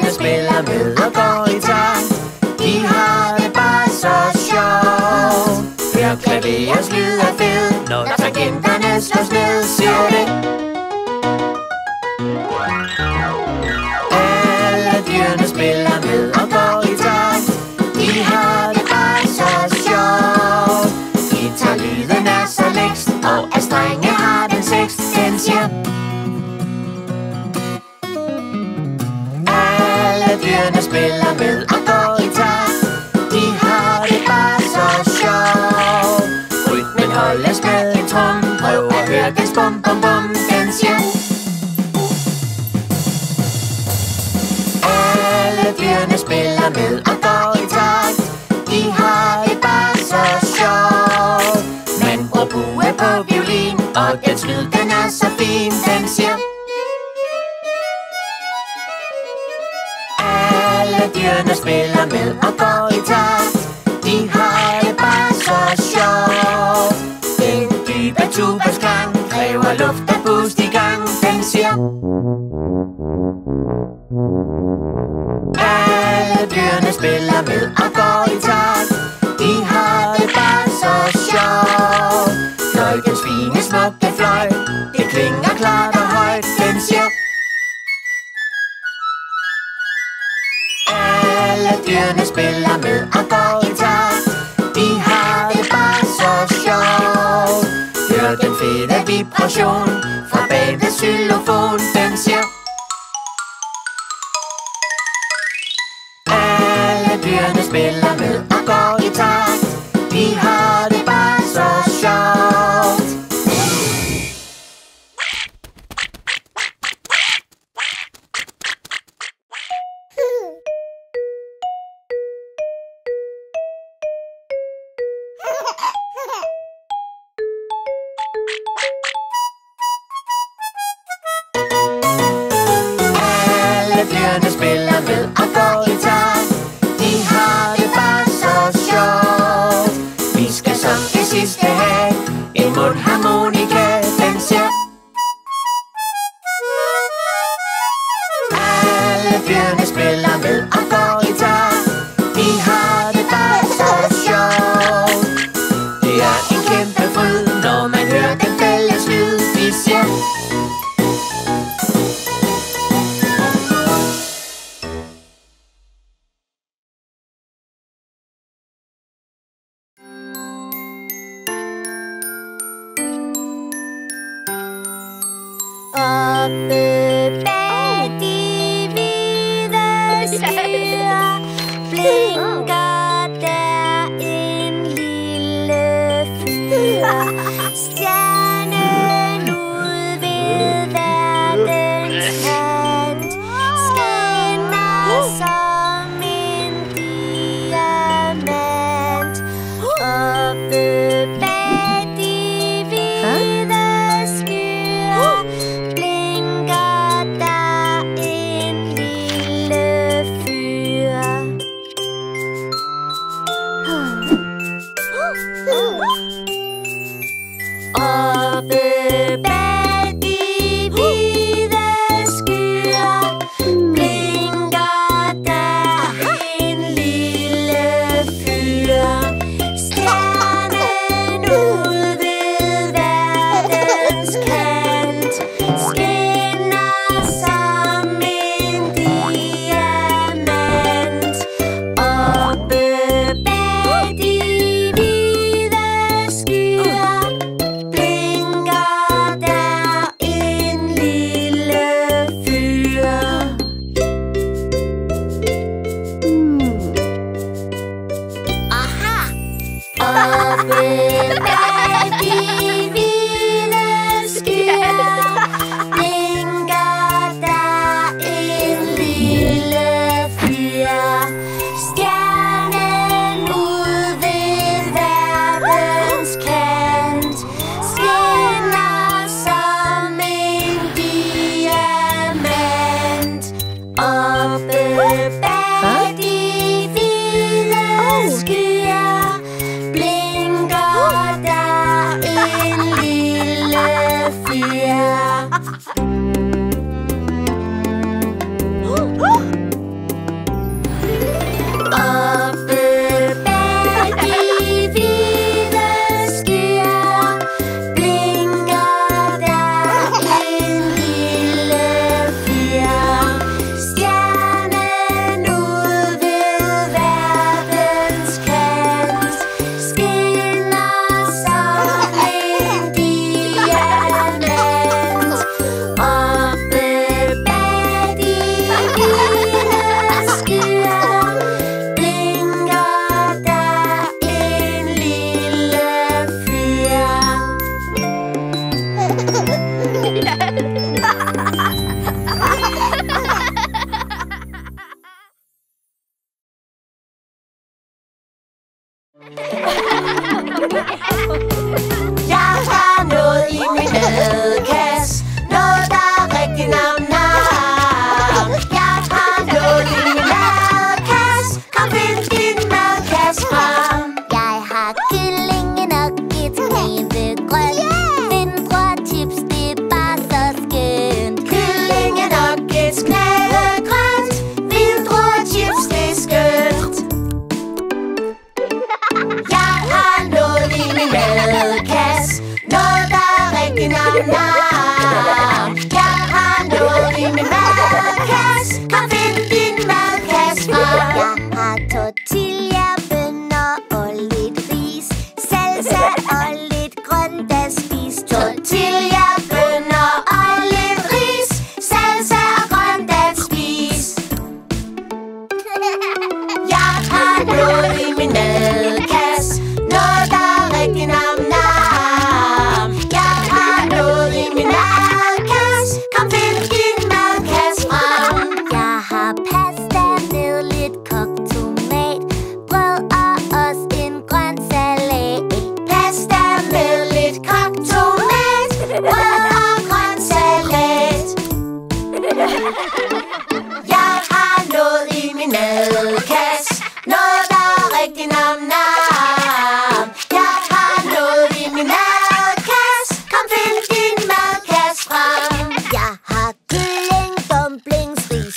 drengene spiller med og går i takt. De har det bare så sjovt. Hør klaverens lyd er fed, når tangenterne slås ned. Ser du det? Alle dyrene spiller med og går i takt. De har det bare så sjovt. Guitarlyden er så lækst, og at strenge har den seks. Den siger dyrene spiller med og går i takt. De har det bare så sjovt. Rytmen holdes med en trum. Prøv at høre dens bum bum bum. Den siger alle dyrene spiller med og går i takt. De har det bare så sjovt. Man bruger bue på violin, og dens lyd den er så fin. Den siger alle dyrene spiller med og går i takt. De har det bare så sjovt. Den dybe tubasklang kræver luft og pust i gang. Den siger alle dyrene spiller med og går i takt. De har det bare så sjovt. Fløjtens fine smukke fløj, det klinger klart og højt. Den siger alle dyrene spiller med og går i takt. De har det bare så sjovt. Hør den fede vibration fra bagved xylofon. Den siger alle dyrene spiller med og går i takt. De har det bare så sjovt. Dyrene spiller med og går i takt. De har det bare så sjovt. Vi skal som det sidste have en mundharmonika. Den siger alle dyrene spiller med og går i takt. De har det bare så sjovt. Det er en kæmpe fryd, når man hører den fælles lyd. De siger blinker.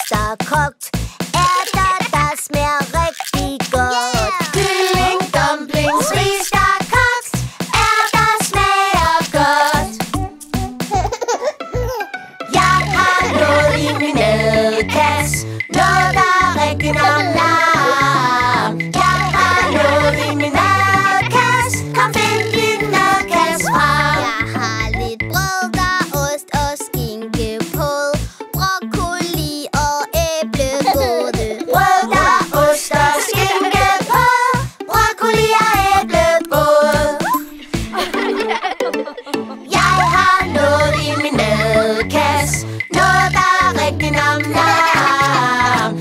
så kogt. Ærter, der smager rigtig godt. Kylling, dumpling, spis der kogt. Ærter smager godt. Jeg har noget i min ædekasse. Noget, der rigtig nam-nam. Jeg har noget i min ædekasse. Kom, find din ædekasse frem. Jeg har lidt brød, der er ost og skinke på. Broccoli og æblekåde. Brød, der er ost og skinke på. Broccoli og æblekåde. Jeg har noget i min ædekasse. Noget, der er rigtig nam-nam.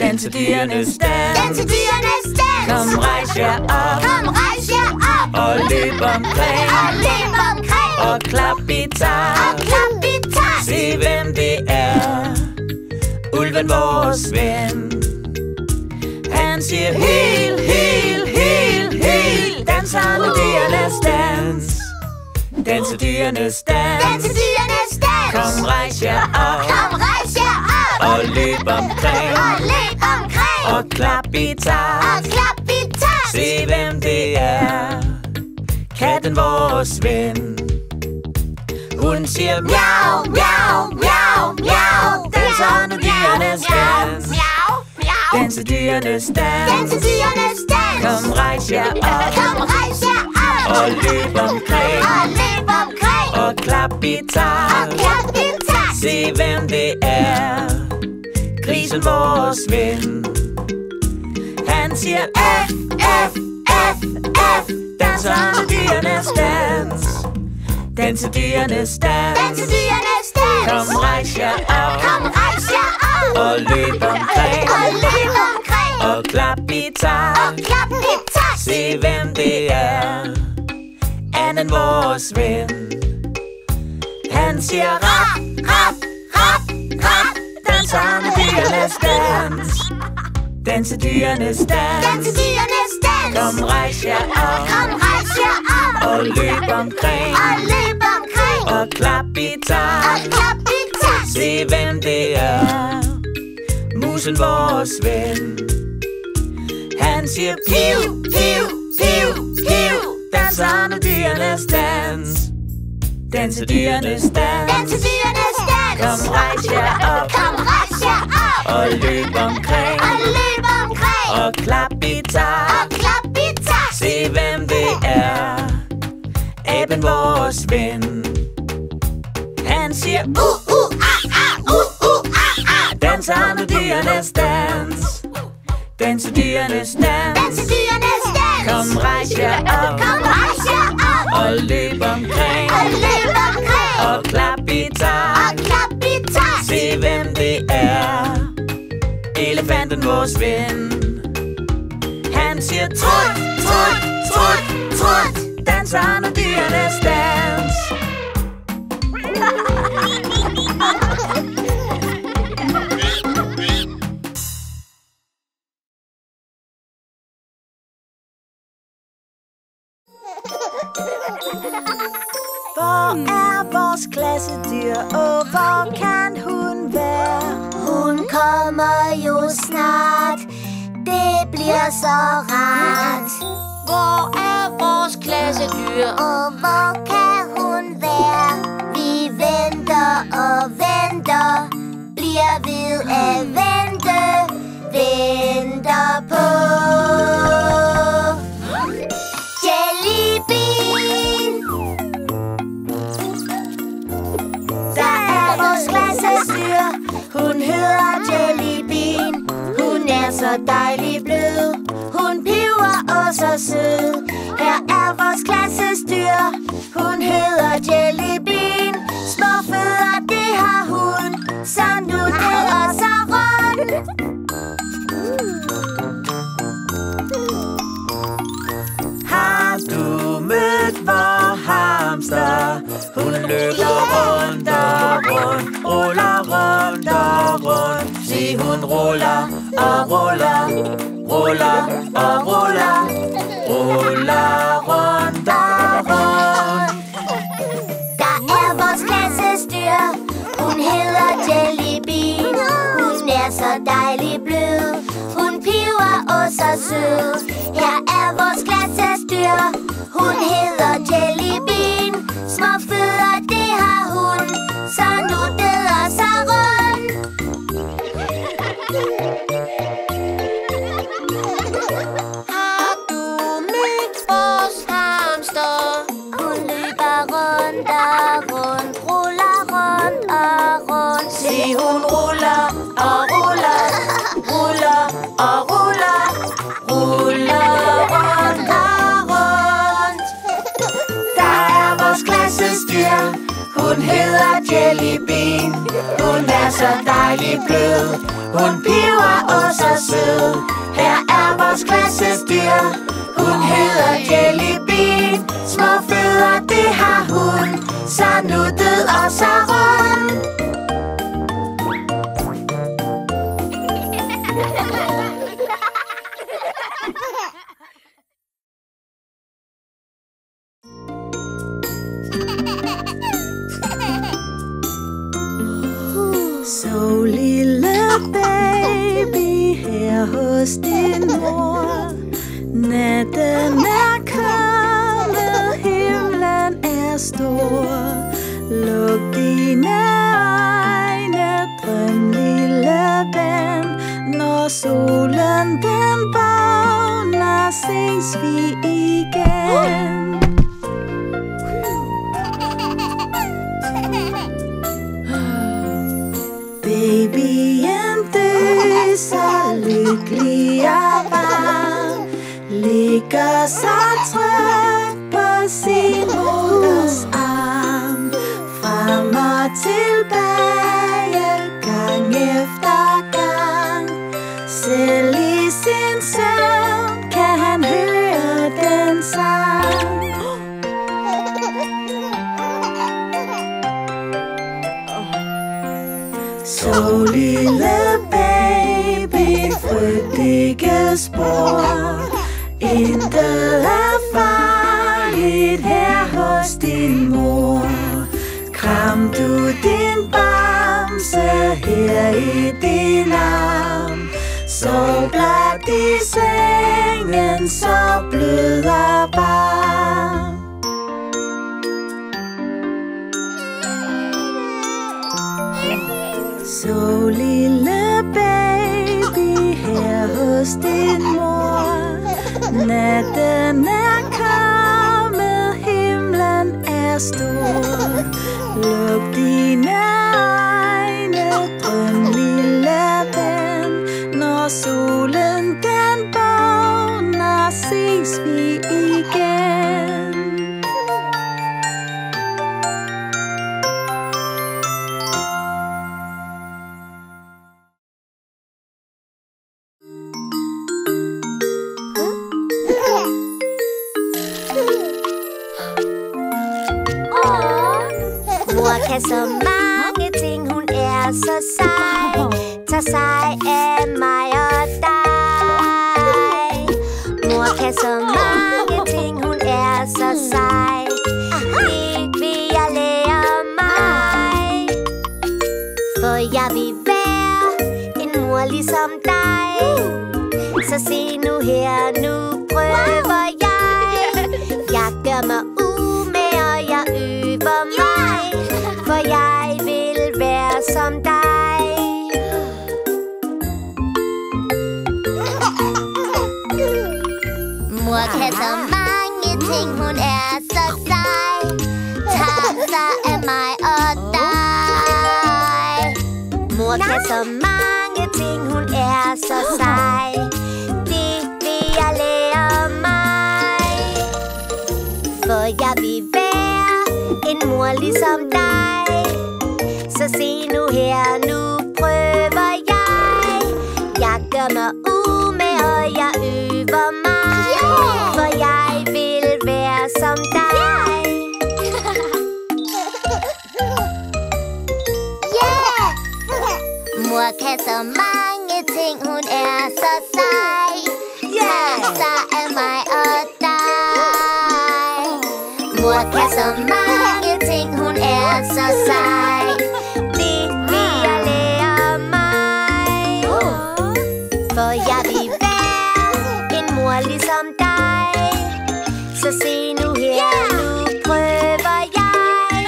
Dansediernes dans. Dansediernes dans. Kom, rejs jer op. Kom, rejs jer op. Og løb omkring. Og løb omkring. Og klap i takt. Og klap i takt. Se hvem det er. Ulven, vores ven. Han siger hil, hil, hil, hil. Dansediernes dans. Dansediernes dans. Dansediernes dans. Kom, rejs jer op. Kom, rejs jer op. Og løb omkring. Og løb omkring. Og klap i takt. Og klap i takt. Se hvem det er. Katten, vores ven. Hun siger miau, miau, miau, miau. Danser nu dyrenes dans. Miau, miau. Danser dyrenes dans. Danser dyrenes dans. Kom, rejs jer op. Kom, rejs jer op. Og løb omkring. Og løb omkring. Og klap i takt. Og klap i takt. Se hvem det er. Grisen, vores ven. Han siger F, F, F, F. Danser til dyrenes dans. Danser dyrenes dans. Danser dyrenes dans. Kom, rejs jer op. Kom, rejs jer op. Og løb omkring. Og løb omkring. Og klap i takt. Og klap i takt. Se hvem det er. Anden, vores ven. Han siger rap, rap, rap, rap. Danser dyrenes dans. Danser dyrenes dans. Danser dyrenes dans. Kom, rejs jer op. Kom, rejs jer op. Og løb omkring. Og løb omkring. Og klap i takt. Og klap i takt. Se hvem det er. Musen, vores ven. Han siger piv, piv, piv, piv. Danser dyrenes dans. Danser dyrenes dans. Danser dyrenes dans. Kom, rejs jer op. Kom, rejs jer op. Og løb omkring. Og løb omkring. Og klap i takt. Og klap i takt. Se hvem det er. Aben, vores ven. Han siger ah, ah, ah, ah. Danser nu dyrenes dans. Danser dyrenes dans. Danser dyrenes dans. Kom, rejs jer op. Kom, rejs jer op. Og løb omkring. Og løb omkring. Og klap i takt. Og klap i takt. Se hvem det er. Elefanten, vores ven. Han siger trut, trut, trut, trut. Danser nu dyrenes dans. Hvor er vores klassedyr, og hvor kan hun være? Hun kommer jo snart, det bliver så rart. Hvor er vores klassedyr, og hvor kan hun være? Vi venter og venter, bliver ved at vente, venter på. Hun hedder Jelly. så dejlig blød. Hun piver og så sød. Her er vores klassestyr. Hun hedder Jelly Bean. Små fødder, det har hun. Så nu det og så rundt. Har du mødt vor hamster? Hun løber rundt og rundt, ruller rundt og rundt. Se, hun ruller og ruller, ruller og ruller, ruller rundt og rundt. Der er vores klassestyr. Hun hedder Jelly Bean. Hun er så dejlig blød. Hun piver og så sød. Her er vores klassestyr. Hun hedder Jelly Bean. Små fødder, det har hun. Så nuttet og så rundt. Har du mødt vores hamster? Hun løber rundt og rundt, ruller rundt og rundt. Se, hun ruller og ruller, ruller og ruller, ruller rundt og rundt. Der er vores klassestyr. Hun hedder Jelly Bean. Hun er så dejlig blød. Hun piver og så sød. Her er vores klassestyr. Hun hedder Jelly Bean. Små fødder, det har hun. Så nuttet og så rund. Så lille baby, her hos din mor. Natten er kommet, himlen er stor. Luk dine øjne, drøm lille ven. Når solen den bagner, ses vi igen. Babyen døser, lykkelig og varm. Ligger sig trygt på sin moders arm. Frem og tilbage, gang efter gang. Selv i sin søvn kan han høre den sang. Så lille baby, frygt ikke spor. Intet er farligt her hos din mor. Kram du din bamse her i din arm. Så blot i sengen, så blød og varm. Så lille baby, her hos din mor. Natten er kommet, himlen er stor. Luk dine øjne, drøm lille ven. Når solen den vågner, ses vi igen. Mor kan så mange ting, hun er så sej. Tag sig af mig og dig. Mor kan så mange ting, hun er så sej. Det vil jeg lære mig. For jeg vil være en mor ligesom dig. Så se nu her, nu prøver jeg. Jeg gør mig umage, og jeg øver mig. For jeg vil være som dig. Mor kan så mange ting, hun er så sej. Tag sig af mig og dig. Mor kan så mange ting, hun er så sej. nu her, nu prøver jeg. Jeg gør mig umage, og jeg øver mig. For jeg vil være som dig. Mor kan så mange ting, hun er så sej. Så er mig og dig. Mor kan så mange ting, hun er så sej. Det vil jeg lære mig. For jeg vil være en mor ligesom dig. Så se nu her, nu prøver jeg.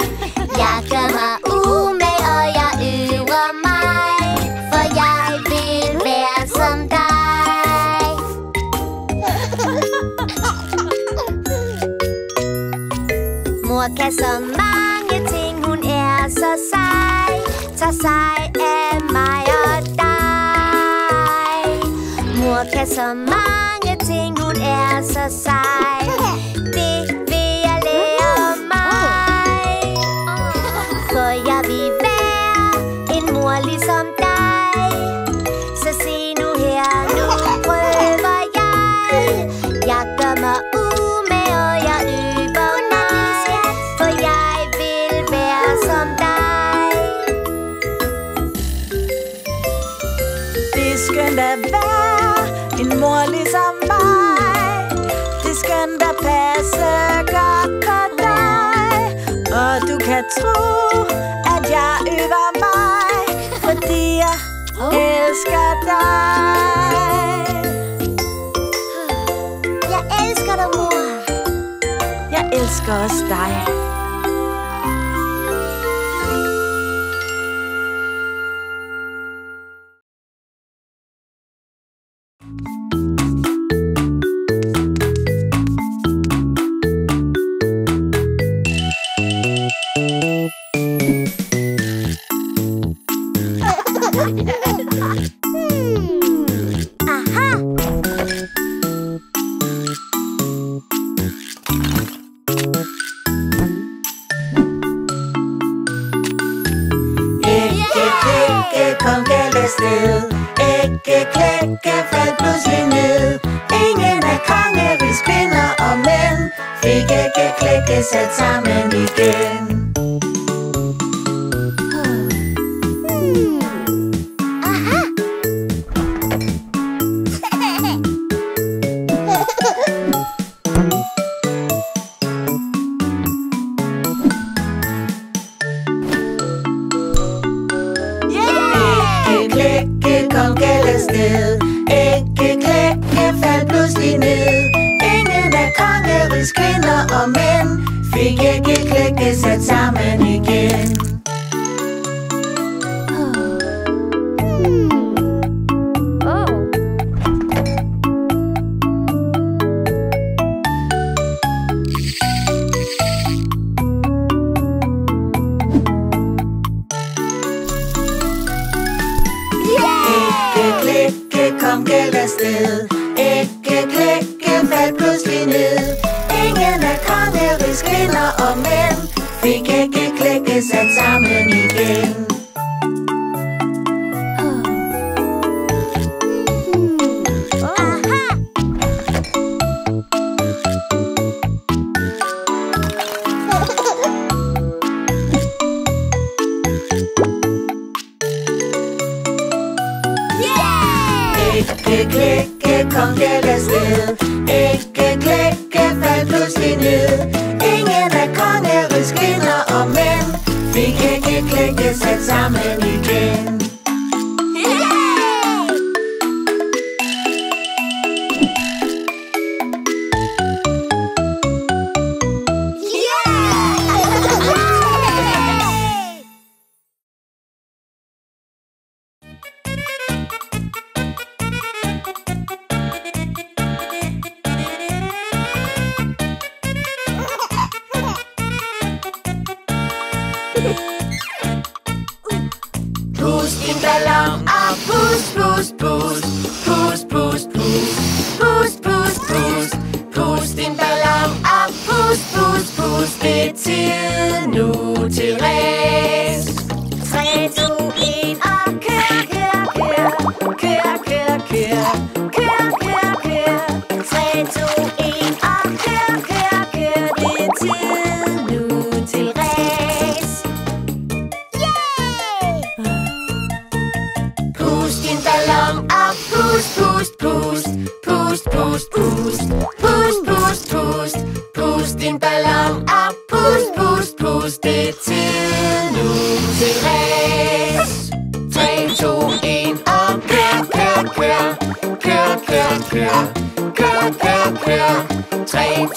Jeg gør mig umage, og jeg øver mig. For jeg vil være som dig. Mor kan så mange ting, hun er så sej. Tager sig af mig og dig. Mor kan så mange ting, hun er så sej. Det vil jeg lære mig. For jeg vil være en mor ligesom dig. Så se nu her, nu prøver jeg. Jeg gør mig umage, og jeg øver mig. For jeg vil være som dig. Det er skønt at være en mor ligesom mig. Det er skønt at passe godt på dig. Og du kan tro, at jeg øver mig, fordi jeg elsker dig. Jeg elsker dig, mor. Jeg elsker også dig.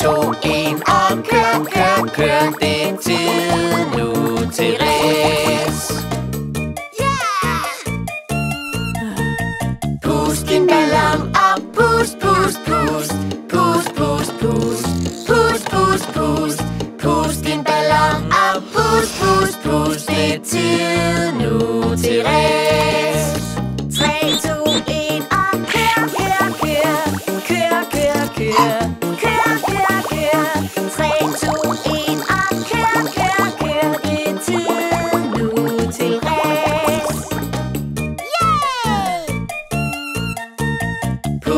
2, 1 og kør. Det er tid nu til ræs. Pust din ballon op, pust. Pust. Pust din ballon op, pust. Det er tid nu til ræs. 3, 2, 1 og kør. 3, 2, 1 og kør. Det er tid nu til ræs. Yeah! Pust din ballon op, pust. Pust. Pust din ballon op,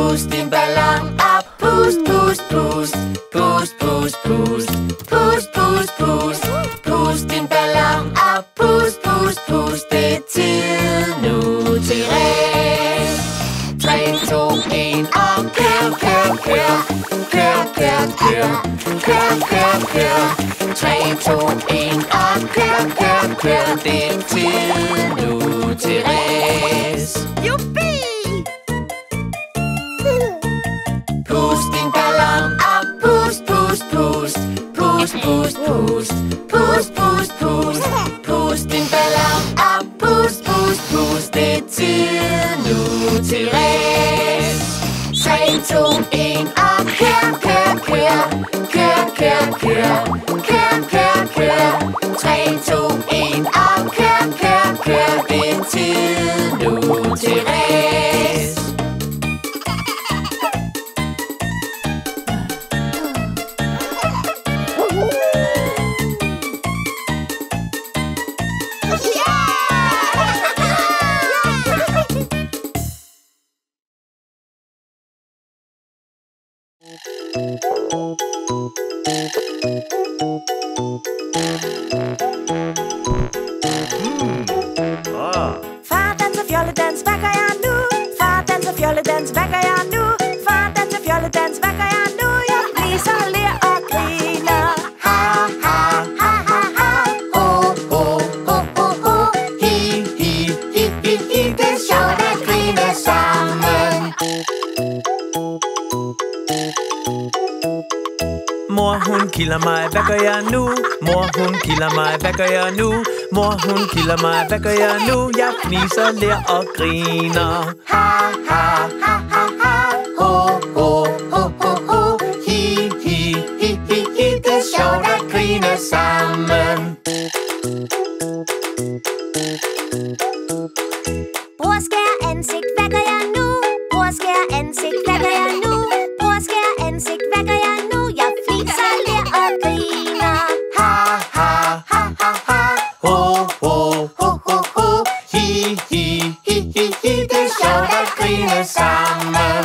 pust. Det er tid nu til ræs. 3, 2, 1 og kør. 3, 2, 1 og kør. Det er tid nu til ræs. Juppie! Pust din ballon op, pust. Pust. Pust. Pust din ballon op, pust. Det er tid nu til ræs. 3, 2, 1 og kør. 3, 2, 1 og kør. Det er tid nu til ræs. Far danser fjolledans, hvad gør jeg nu? Far danser fjolledans, hvad gør jeg nu? Far danser fjolledans, hvad gør jeg nu? Jeg fliser, ler og griner. Ha ha ha ha ha. Oh oh oh oh oh. Hi hi hi hi hi. Det er sjovt at grine sammen. Mor hun kilder mig, hvad gør jeg nu? Mor hun kilder mig, hvad gør jeg nu? Mor hun kilder mig, hvad gør jeg nu? Jeg fniser, ler og griner. Ha ha ha ha ha. Ho ho ho ho ho. Hi hi hi hi hi. Det er sjovt at grine sammen. Bror skær ansigt, hvad gør jeg nu? Bror skær ansigt, hvad gør jeg nu? Bror skær ansigt, hvad gør jeg nu? Jeg fliser, ler og griner. Ha ha ha ha ha. Ho ho ho ho ho. Hi hi hi hi hi. Det er sjovt at grine sammen.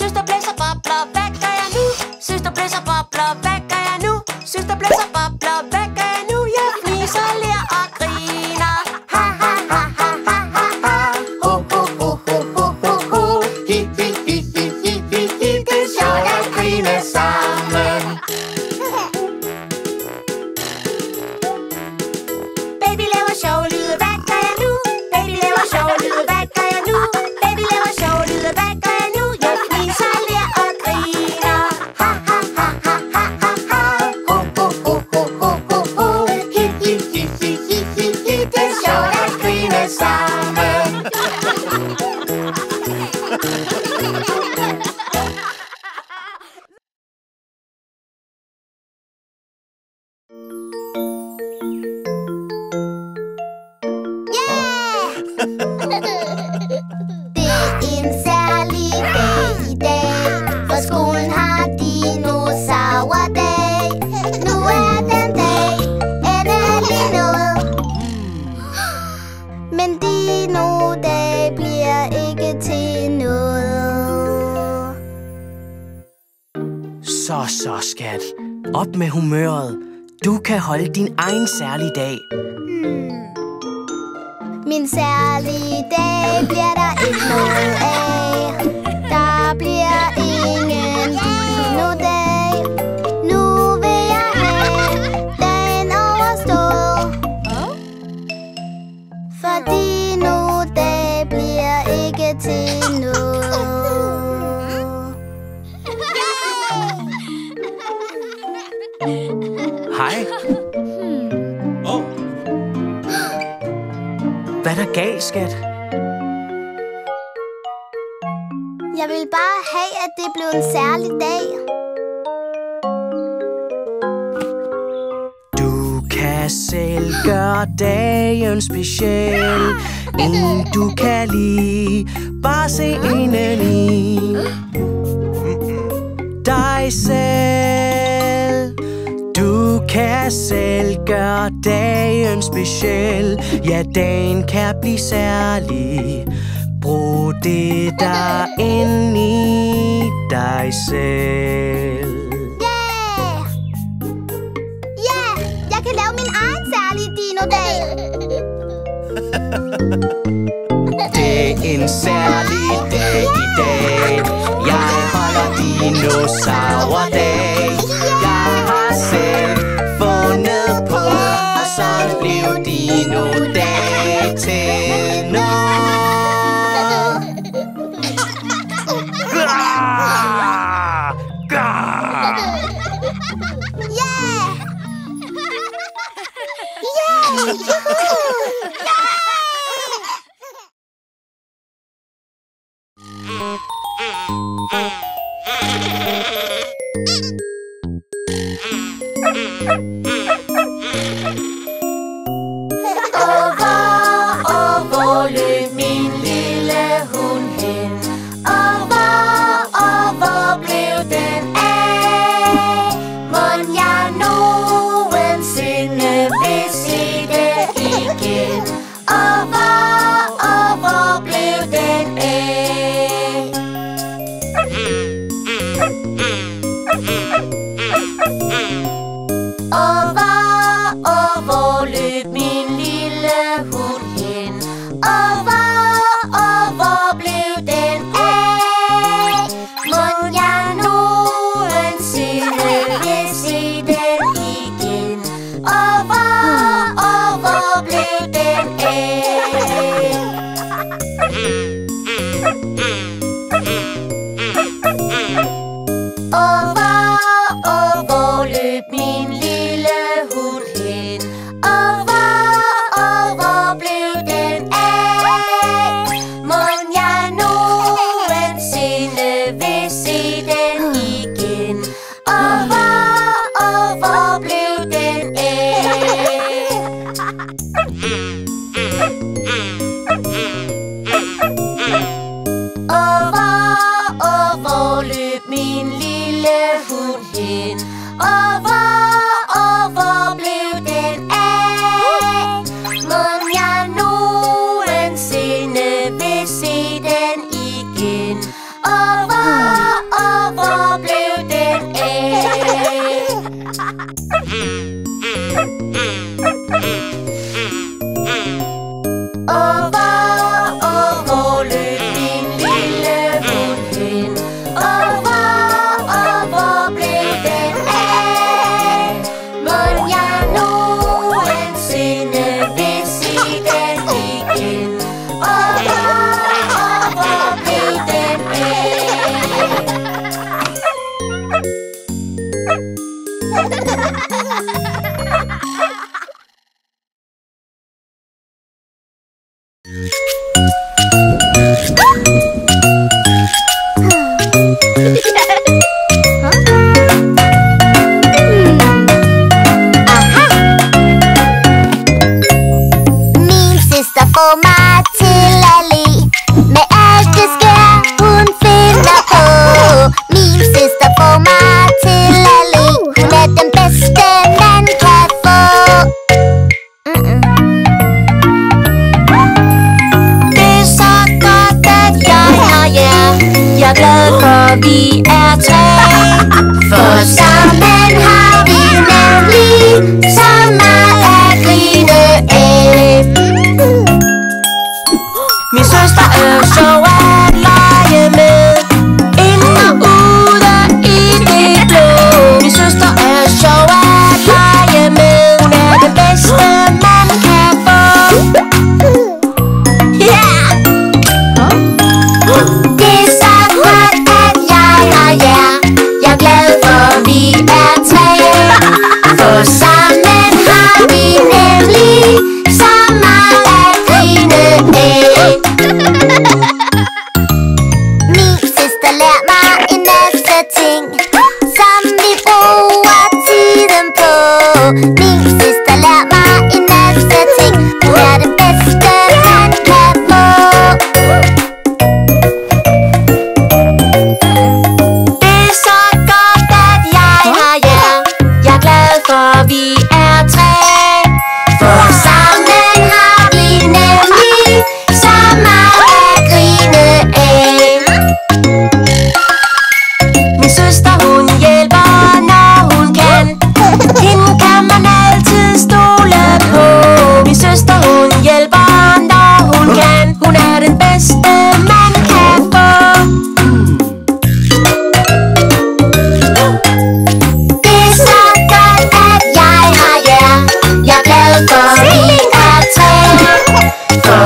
Søster blæser bobler, hvad gør jeg nu? Søster blæser bobler, hvad gør jeg nu? Søster blæser bobler, hvad gør jeg nu? Jeg fliser, ler og griner. Ha ha ha ha ha ha ha. Ho ho ho ho ho ho ho. Hi hi hi hi hi hi hi. Det er sjovt at grine sammen. Baby laver sjove lyde, hvad gør jeg nu? Baby laver sjove lyde, hvad gør jeg nu? Baby laver sjove lyde, hvad gør jeg nu? Jeg fliser, ler og griner. Ha ha ha ha ha ha ha. Ho ho ho ho ho ho ho. Hi hi hi hi hi hi hi. Det er sjovt at grine sammen. Så skat, op med humøret. Du kan holde din egen særlige dag. Min særlige dag bliver der ikke noget af. Der bliver ingen Dino-dag. Nu vil jeg have dagen overstået. For Dino-dag bliver ikke til noget. Hvad der gav, skat? Jeg vil bare have, at det blev en særlig dag. Du kan selv gøre dagen speciel. En du kan lide, bare se indeni. Dig selv. Du kan selv gøre dagen speciel. Ja, dagen kan blive særlig. Brug det der inde i dig selv. Yeah! Yeah! Jeg kan lave min egen særlige dino-dag. Det er en særlig dag i dag. Jeg holder dinosaurdag. Jeg har selv fundet på, og så blev dino-dag til noget. For sammen har vi nemlig så meget at grine.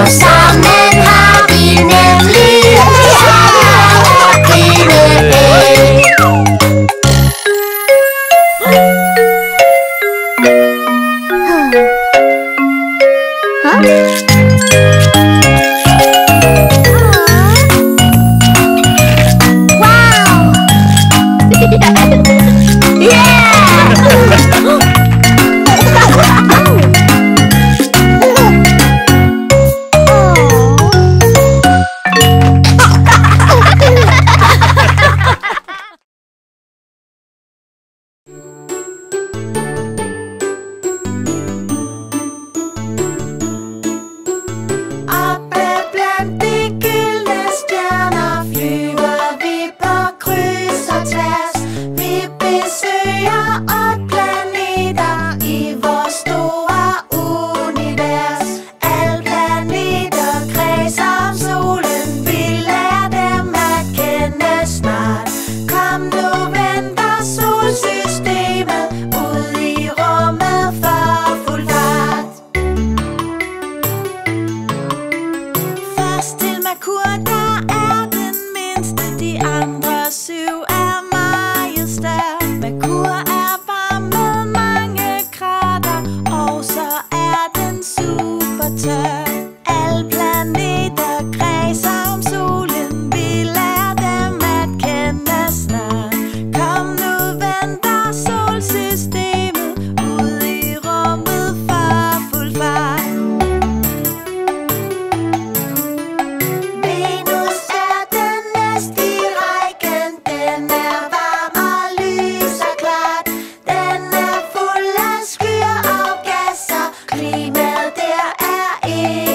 Og sammen har vi nemlig særlige æg. Wow! Yeah! Med der er en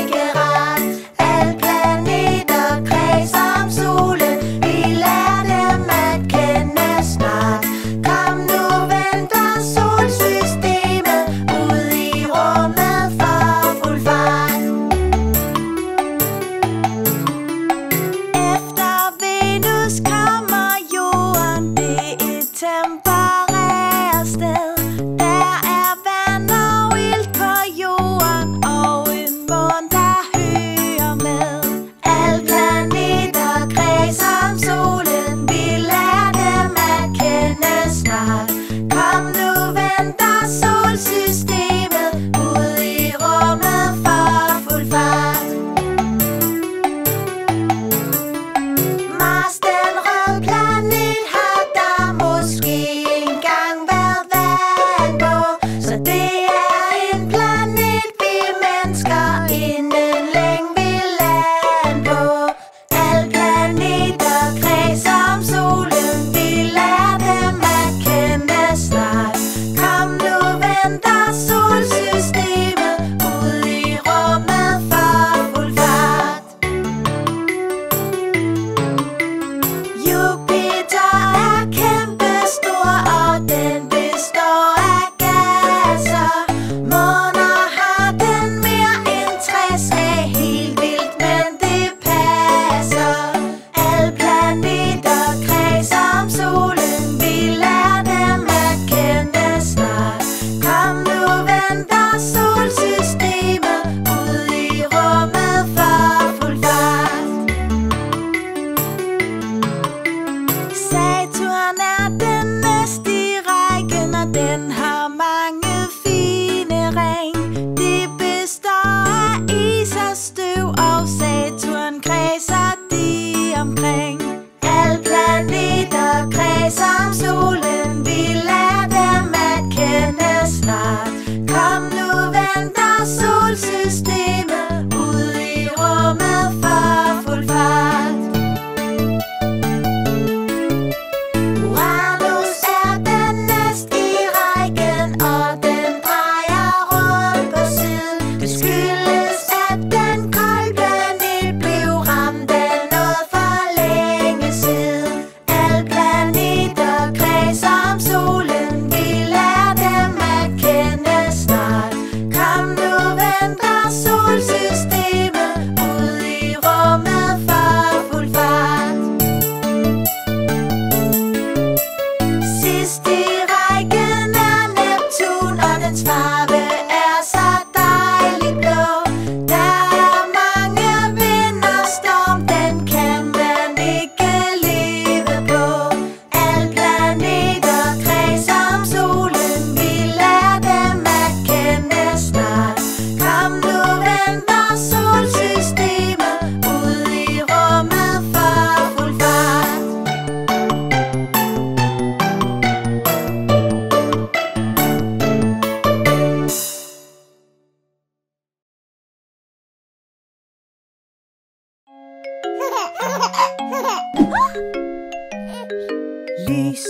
Lys,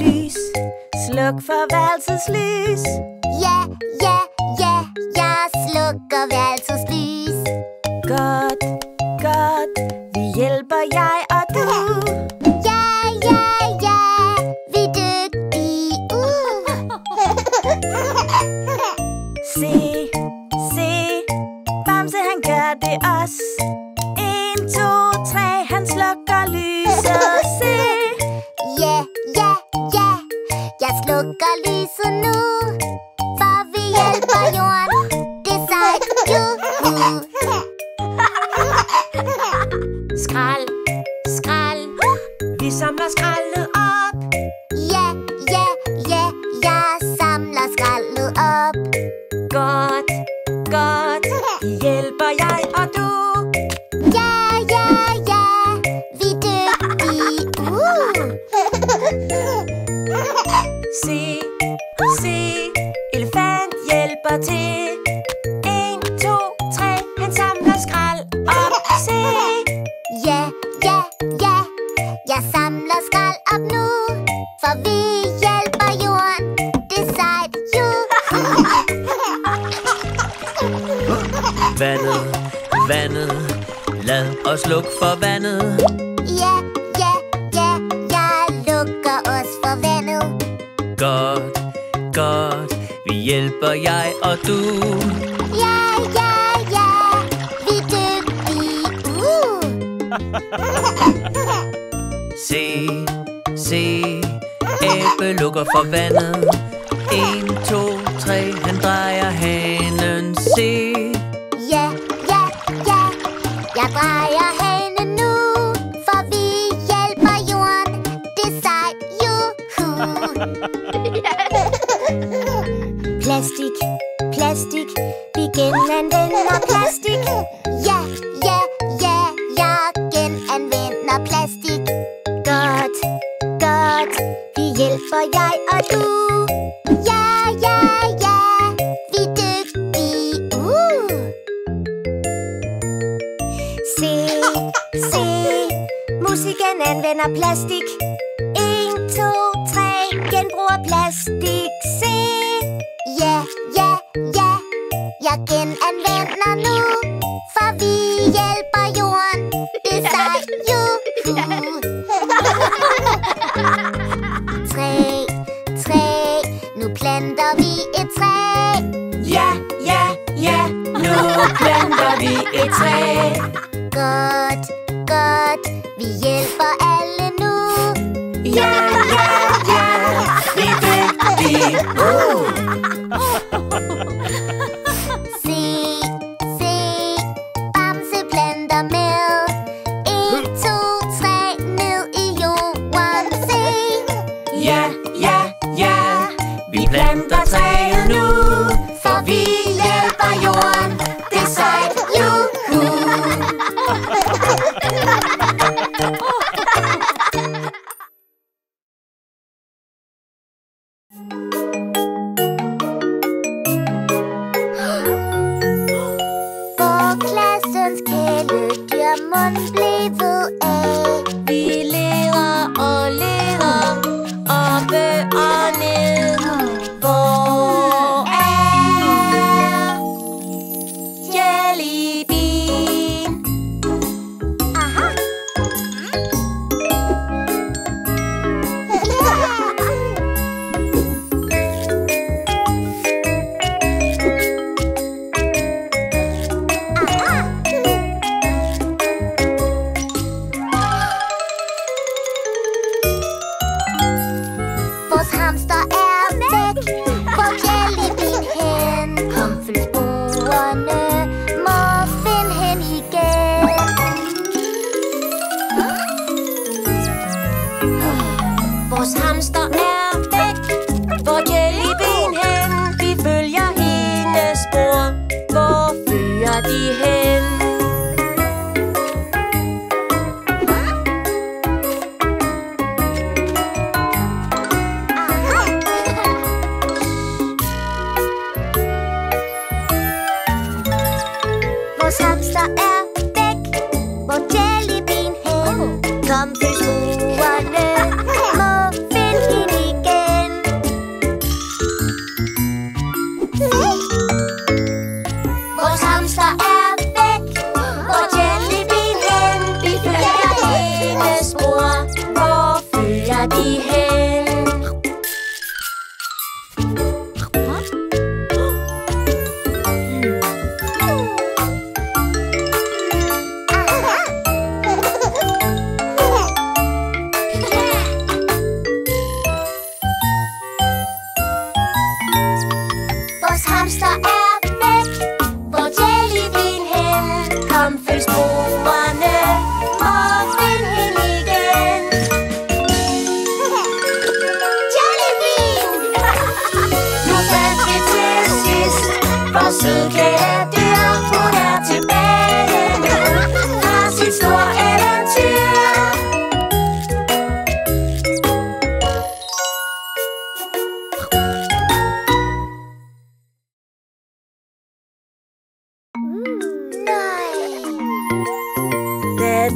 lys, sluk for værelseslys. Ja, ja, ja, jeg slukker værelseslys. Godt, godt, vi hjælper jeg og du. Ja, ja, ja, vi er dygtige. Se, se, Bamse han gør det også. 1, 2, 3, han slukker lyset, se. Ja, ja, ja, jeg slukker lyset nu, for vi hjælper jorden. Det er sejt, juhu. Skrald, skrald, vi samler skraldet op. Ja, ja, ja, jeg samler skraldet op. Godt, godt, vi hjælper jeg og du. Ja, ja, ja, vi er dygtige. Se, se, elefant hjælper til. 1, 2, 3, han samler skrald op, se. Ja, ja, ja, jeg samler skrald op nu, for vi hjælper jorden. Det er sejt, juhu. Vandet, vandet, lad os luk for vandet. Ja, ja, ja, jeg lukker os for vandet. Godt, godt, vi hjælper jeg og du. Ja, ja, ja, vi er dygtige. Se, se, Ebbe lukker for vandet. 1, 2, 3, han drejer hanen, se. Ja, ja, ja, jeg drejer hanen nu, for vi hjælper jorden. Det er sejt, juhu. Plastik, plastik, vi genanvender plastik. Ja, ja, ja, jeg genanvender plastik. Godt, godt, vi hjælper jeg og du. Ja, ja, ja, vi er dygtige. Se, se, musikken anvender plastik. 1, 2, 3, genbruger plastik, se. Ja, ja, ja, jeg genanvender nu, for vi hjælper jorden. Det er sejt, juhu. 3, 3, nu planter vi et træ. Ja, ja, ja, nu planter vi et træ. Godt, godt, vi hjælper alle nu. Ja, ja, ja, vi er dygtige. Se, se, Bamse planter med. 1, 2, 3, ned i jorden, se. Ja, ja, ja, vi planter træet nu, for vi hjælper jorden. Det er sejt, juhu. Hvor klassens kæledyr mon blev af. Vi lever og lever, oppe og ned. Hvor er Jellybeen? Aha. Vores hamster er væk. Hvor Jellybeen hen? Komfyrsborerne må finde hen igen. Vores hamster er væk. Hvor Jellybeen hen? Vi følger hendes spor. Hvor fører de hen? Vores hamster er væk. Hvor Jellybeen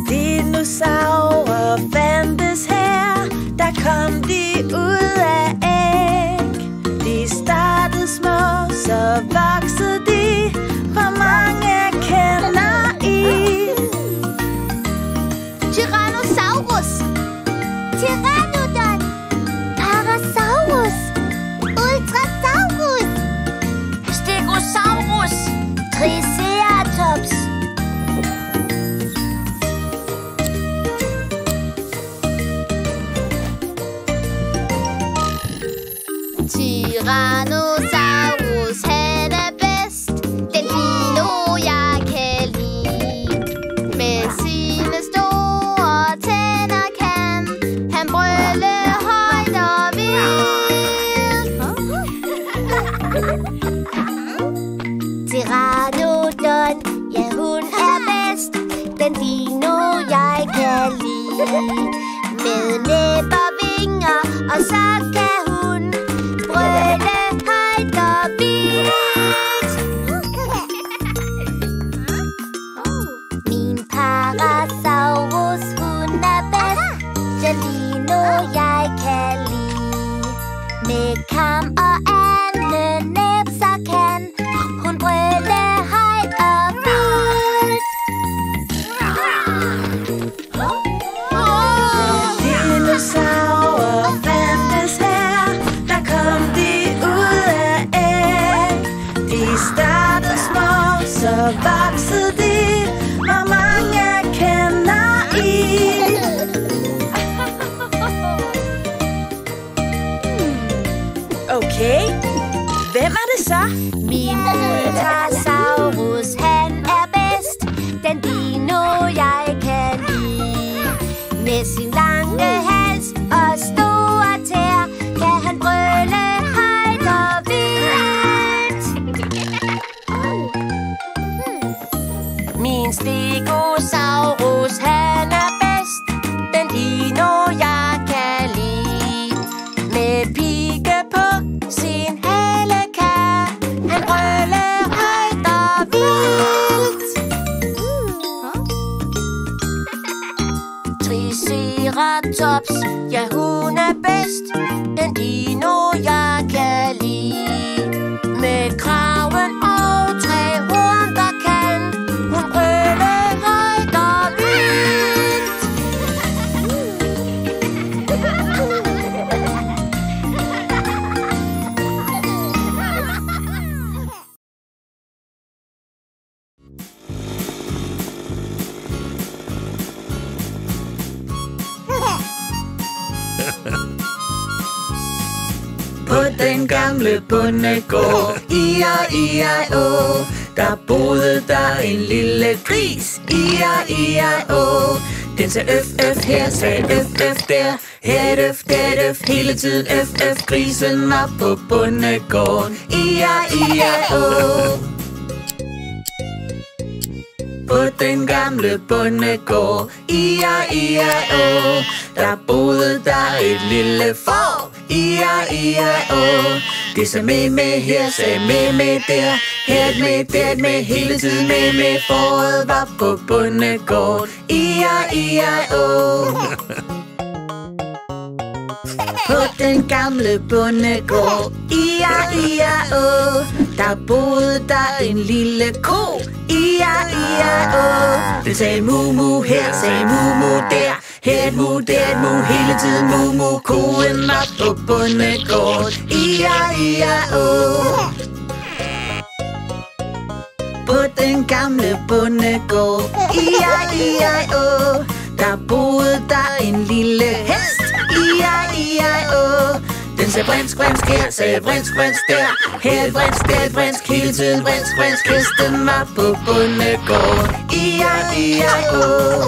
dinosaurer fandtes her. Der kom de ud af æg. De startede små, så voksede de. Hvor mange kender I? Tyrannosaurus, Pteranodon, Parasaurus, Ultrasaurus, Stegosaurus, Triceratops. Tyrannosaurus, han er bedst. Den dino, jeg kan lide. Med sine store tænder kan han brølle højt og vildt. Pteranodon, ja, hun er bedst. Den dino, jeg kan lide. Med næb og vinger, og så kan hun brølle højt og vildt. Min Parasaurus, hun er bedst. Den dino, jeg kan lide. Med kam og alle næb, så kan hun brølle højt og vildt. Dinosaurer fandtes her. Der kom de ud af æg. De startede små, så voksede de. Hvor mange kender I? Okay, hvem er det så? Min Ultrasaurus, han er bedst. Den dino, jeg kan lide. Med sin lange hals og store tæer kan han brølle højt og vildt. Min Stegosaurus, han er bedst. Den dino, jeg kan lide. Med pigge på sin hale kan han brølle højt og vildt. Triceratops, ja, hun er bedst. Den dino, jeg kan lide. Med kraven og tre horn, der kan hun brølle højt og vildt. På den gamle bondegård, i-a-i-a-å, der boede der en lille gris, i-a-i-a-å. Den sagde øf-øf her, sagde øf-øf der, her et øf, der et øf, hele tiden øf-øf. Grisen var på bondegården, i-a-i-a-å. På den gamle bondegård, i-a-i-a-å, der boede der et lille får, i-a-i-a-å. Det sagde me-me her, sagde me-me der, her et me, der et me, hele tiden me-me. Fåret var på bondegården, i-a-i-a-å. På den gamle bondegård, i-a-i-a-å, der boede der en lille ko, i-a-i-a-å. Den sagde mu-mu her, sagde mu-mu der, her et mu, der et mu, hele tiden mu-mu. Koen var på bondegård, i-a-i-a-å. På den gamle bondegård, i-a-i-a-å, der boede der en lille hest, i-a-i-a-å. Den sagde vrinsk, vrinsk her, sagde vrinsk, vrinsk der, her et vrinsk, der et vrinsk, hele tiden vrinsk, vrinsk. Hesten var på bondegården, i-a-i-a-å.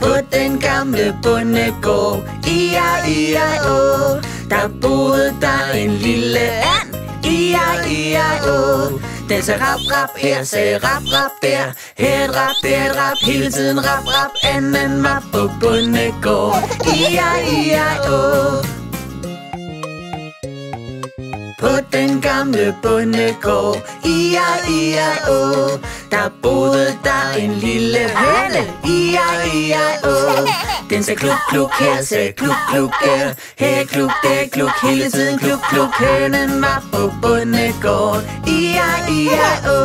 På den gamle bondegård, i-a-i-a-å, der boede der en lille and, i-a-i-a-å. Den sagde rap, rap her, sagde rap, rap der, her et rap, der et rap, hele tiden rap, rap. Anden var på bondegård, i-a-i-a-å. På den gamle gamle bondegård. I-a-i-a-å, der boede der en lille høne. I-a-i-a-å, den sagde kluk, kluk her, sagde kluk, kluk der. Her kluk, der kluk, hele tiden kluk, kluk. Hønen var på bondegård. I-a-i-a-å.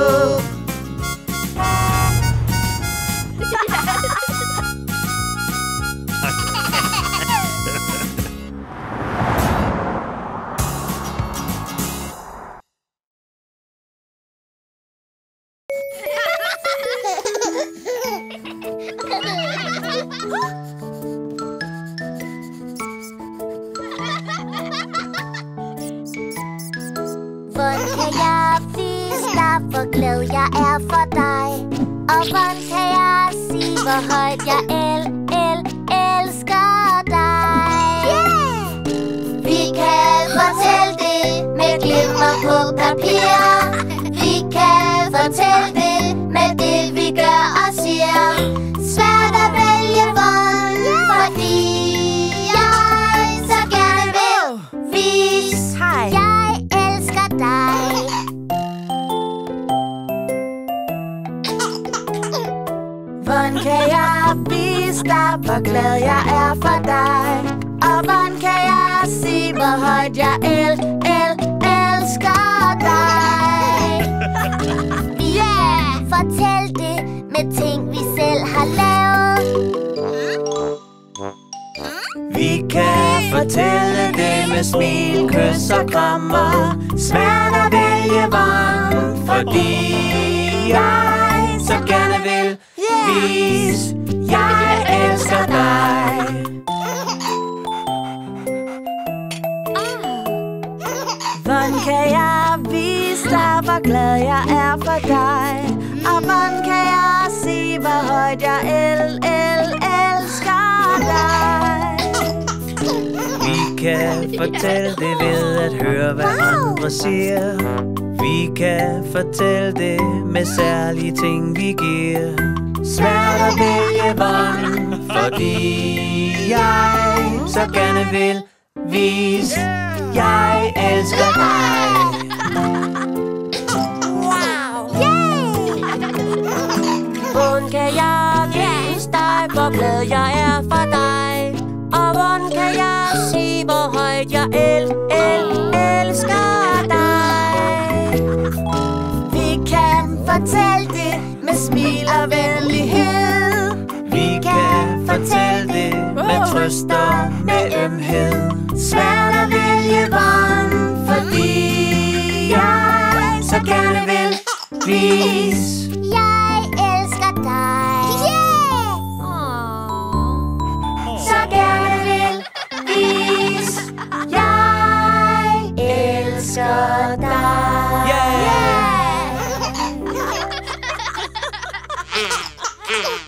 Yeah!